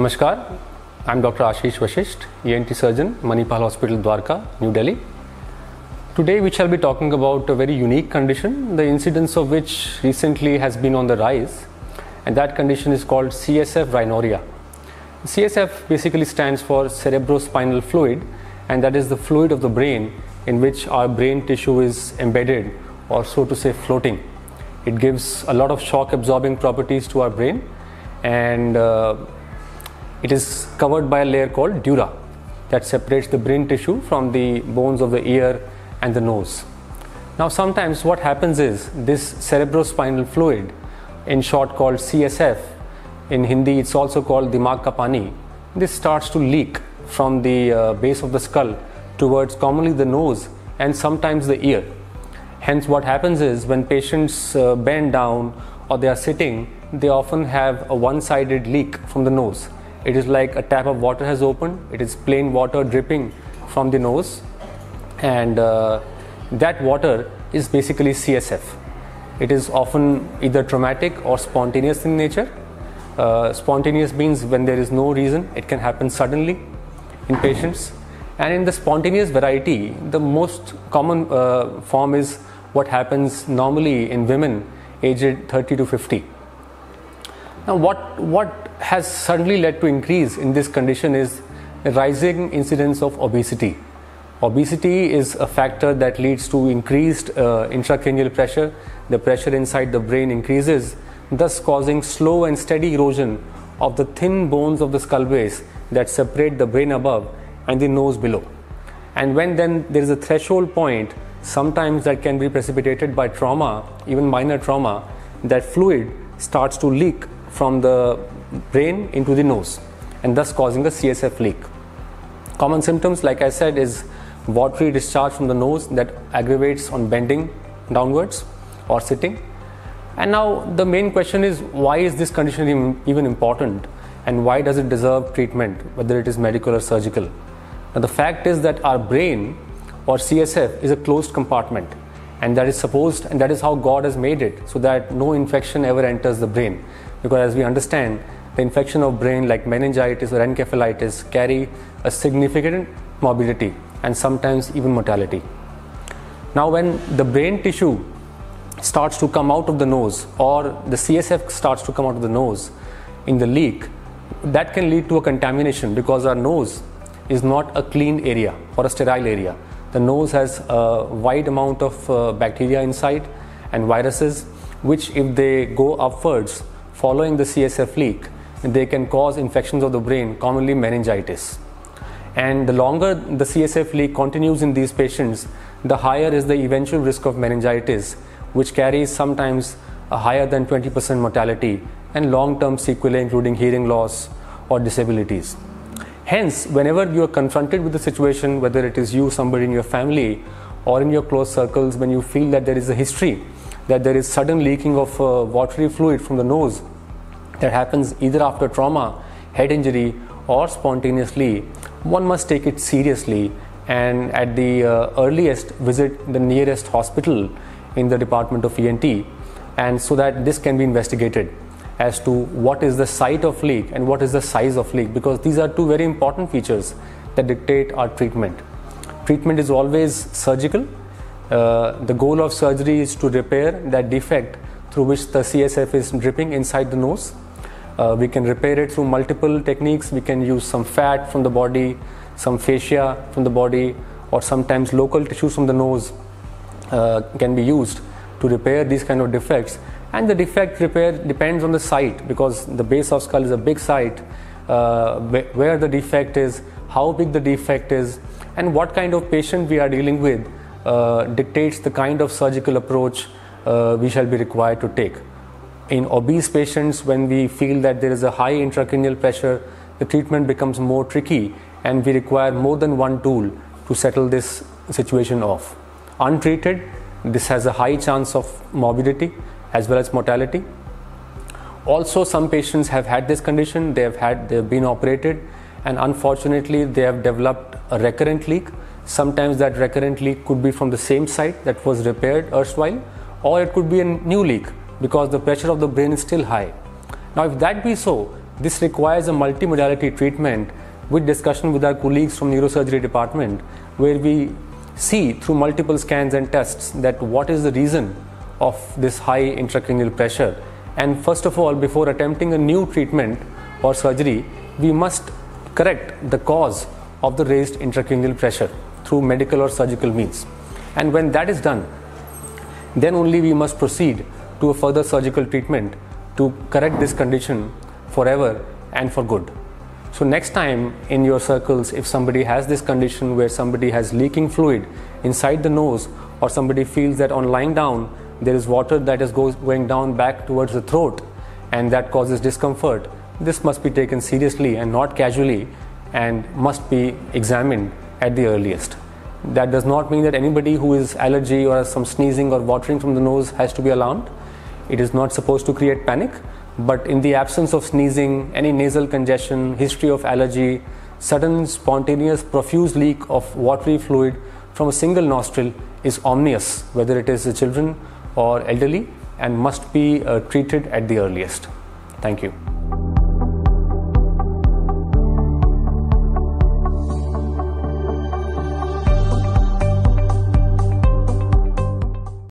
Namaskar, I am Dr. Ashish Vashishth, ENT surgeon, Manipal Hospital, Dwarka, New Delhi. Today we shall be talking about a very unique condition, the incidence of which recently has been on the rise, and that condition is called CSF Rhinorrhea. CSF basically stands for Cerebrospinal Fluid, and that is the fluid of the brain in which our brain tissue is embedded, or so to say floating. It gives a lot of shock absorbing properties to our brain, and it is covered by a layer called dura that separates the brain tissue from the bones of the ear and the nose. Now sometimes what happens is this cerebrospinal fluid, in short called CSF, in Hindi it's also called dimag ka pani, this starts to leak from the base of the skull towards commonly the nose and sometimes the ear. Hence what happens is when patients bend down or they are sitting, they often have a one-sided leak from the nose. It is like a tap of water has opened, it is plain water dripping from the nose, and that water is basically CSF. It is often either traumatic or spontaneous in nature. Spontaneous means when there is no reason, it can happen suddenly in patients. And in the spontaneous variety, the most common form is what happens normally in women aged 30 to 50. Now what has suddenly led to increase in this condition is the rising incidence of obesity. Obesity is a factor that leads to increased intracranial pressure. The pressure inside the brain increases, thus causing slow and steady erosion of the thin bones of the skull base that separate the brain above and the nose below. And when then there is a threshold point, sometimes that can be precipitated by trauma, even minor trauma, that fluid starts to leak from the brain into the nose, and thus causing the CSF leak. Common symptoms, like I said, is watery discharge from the nose that aggravates on bending downwards or sitting. And now the main question is, why is this condition even important, and why does it deserve treatment, whether it is medical or surgical? Now the fact is that our brain, or CSF, is a closed compartment, and that is supposed, and that is how God has made it, so that no infection ever enters the brain. Because as we understand, the infection of brain like meningitis or encephalitis carry a significant morbidity and sometimes even mortality. Now when the brain tissue starts to come out of the nose, or the CSF starts to come out of the nose in the leak, that can lead to a contamination, because our nose is not a clean area or a sterile area. The nose has a wide amount of bacteria inside and viruses, which if they go upwards following the CSF leak, they can cause infections of the brain, commonly meningitis. And the longer the CSF leak continues in these patients, the higher is the eventual risk of meningitis, which carries sometimes a higher than 20% mortality and long-term sequelae including hearing loss or disabilities. Hence, whenever you are confronted with the situation, whether it is you, somebody in your family, or in your close circles, when you feel that there is a history, that there is sudden leaking of watery fluid from the nose that happens either after trauma, head injury, or spontaneously, one must take it seriously, and at the earliest visit the nearest hospital in the department of ENT, and so that this can be investigated as to what is the site of leak and what is the size of leak, because these are two very important features that dictate our treatment. Treatment is always surgical. The goal of surgery is to repair that defect through which the CSF is dripping inside the nose. We can repair it through multiple techniques. We can use some fat from the body, some fascia from the body, or sometimes local tissues from the nose can be used to repair these kind of defects. And the defect repair depends on the site, because the base of skull is a big site, where the defect is, how big the defect is, and what kind of patient we are dealing with dictates the kind of surgical approach we shall be required to take. In obese patients, when we feel that there is a high intracranial pressure, the treatment becomes more tricky, and we require more than one tool to settle this situation off. Untreated, this has a high chance of morbidity as well as mortality. Also, some patients have had this condition, they've been operated, and unfortunately they have developed a recurrent leak. Sometimes that recurrent leak could be from the same site that was repaired erstwhile, or it could be a new leak because the pressure of the brain is still high. Now if that be so, This requires a multimodality treatment with discussion with our colleagues from neurosurgery department, where we see through multiple scans and tests that what is the reason of this high intracranial pressure. And first of all, before attempting a new treatment or surgery, we must correct the cause of the raised intracranial pressure through medical or surgical means. And when that is done, then only we must proceed to a further surgical treatment to correct this condition forever and for good. So next time in your circles, if somebody has this condition where somebody has leaking fluid inside the nose, or somebody feels that on lying down there is water that is going down back towards the throat and that causes discomfort, this must be taken seriously and not casually, and must be examined at the earliest. That does not mean that anybody who is allergy or has some sneezing or watering from the nose has to be alarmed. It is not supposed to create panic, but in the absence of sneezing, any nasal congestion, history of allergy, sudden spontaneous profuse leak of watery fluid from a single nostril is omnious, whether it is the children or elderly, and must be treated at the earliest. Thank you.